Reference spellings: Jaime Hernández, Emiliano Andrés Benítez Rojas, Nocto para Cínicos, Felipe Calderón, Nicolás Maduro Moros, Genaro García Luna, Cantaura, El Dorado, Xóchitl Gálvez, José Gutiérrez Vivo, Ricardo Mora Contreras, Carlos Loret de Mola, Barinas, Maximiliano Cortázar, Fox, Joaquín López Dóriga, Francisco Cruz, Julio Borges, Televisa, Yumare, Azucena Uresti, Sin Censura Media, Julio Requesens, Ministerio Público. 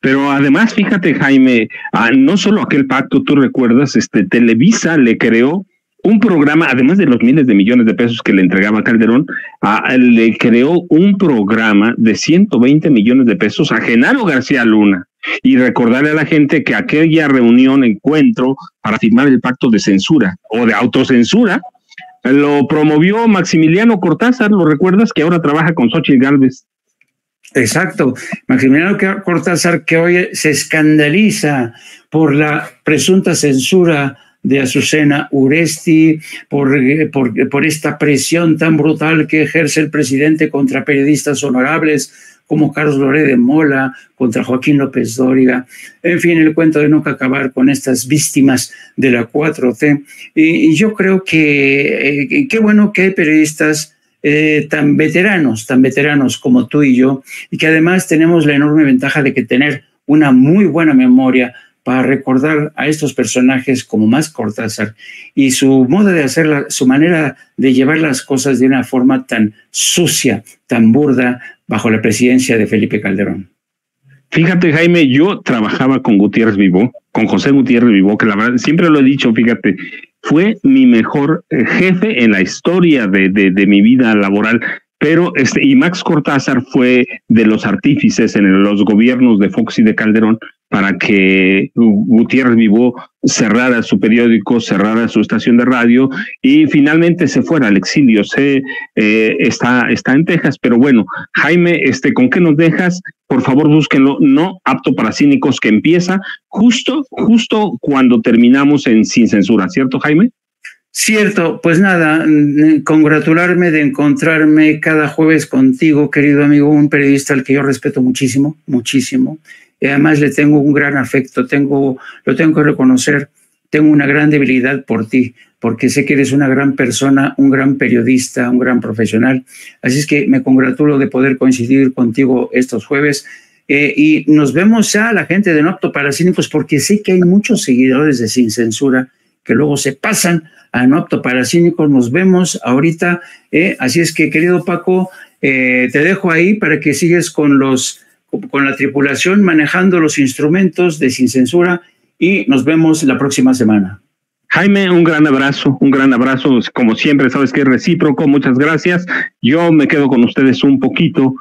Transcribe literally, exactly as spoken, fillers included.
Pero además, fíjate, Jaime, ah, no solo aquel pacto, tú recuerdas, este Televisa le creó un programa, además de los miles de millones de pesos que le entregaba Calderón, ah, le creó un programa de ciento veinte millones de pesos a Genaro García Luna. Y recordarle a la gente que aquella reunión, encuentro para firmar el pacto de censura o de autocensura, lo promovió Maximiliano Cortázar, ¿lo recuerdas? Que ahora trabaja con Xóchitl Gálvez. Exacto, Maximiliano Cortázar, que hoy se escandaliza por la presunta censura de Azucena Uresti, por, por, por esta presión tan brutal que ejerce el presidente contra periodistas honorables como Carlos Loret de Mola, contra Joaquín López Dóriga. En fin, el cuento de nunca acabar con estas víctimas de la cuatro T. Y, y yo creo que eh, qué bueno que hay periodistas eh, tan veteranos, tan veteranos como tú y yo, y que además tenemos la enorme ventaja de que tener una muy buena memoria para recordar a estos personajes como más Cortázar y su modo de hacerla, su manera de llevar las cosas de una forma tan sucia, tan burda, bajo la presidencia de Felipe Calderón. Fíjate, Jaime, yo trabajaba con Gutiérrez Vivo, con José Gutiérrez Vivo, que la verdad, siempre lo he dicho, fíjate, fue mi mejor jefe en la historia de, de, de mi vida laboral. Pero este, y Max Cortázar fue de los artífices en los gobiernos de Fox y de Calderón para que Gutiérrez Vivo cerrara su periódico, cerrara su estación de radio y finalmente se fuera al exilio. Se, eh, está, está en Texas, pero bueno, Jaime, este, ¿con qué nos dejas? Por favor, búsquenlo, no apto para cínicos, que empieza justo, justo cuando terminamos en Sin Censura, ¿cierto, Jaime? Cierto, pues nada, congratularme de encontrarme cada jueves contigo, querido amigo, un periodista al que yo respeto muchísimo, muchísimo, y además le tengo un gran afecto, tengo, lo tengo que reconocer, tengo una gran debilidad por ti, porque sé que eres una gran persona, un gran periodista, un gran profesional, así es que me congratulo de poder coincidir contigo estos jueves. Eh, y nos vemos ya, la gente de Nocto para Cínicos, porque sé que hay muchos seguidores de Sin Censura que luego se pasan a Nocto para Cínicos. Nos vemos ahorita, eh. Así es que, querido Paco, eh, te dejo ahí para que sigues con, los, con la tripulación manejando los instrumentos de Sin Censura y nos vemos la próxima semana. Jaime, un gran abrazo, un gran abrazo, como siempre, sabes que es recíproco, muchas gracias. Yo me quedo con ustedes un poquito.